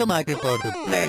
Automatic for the play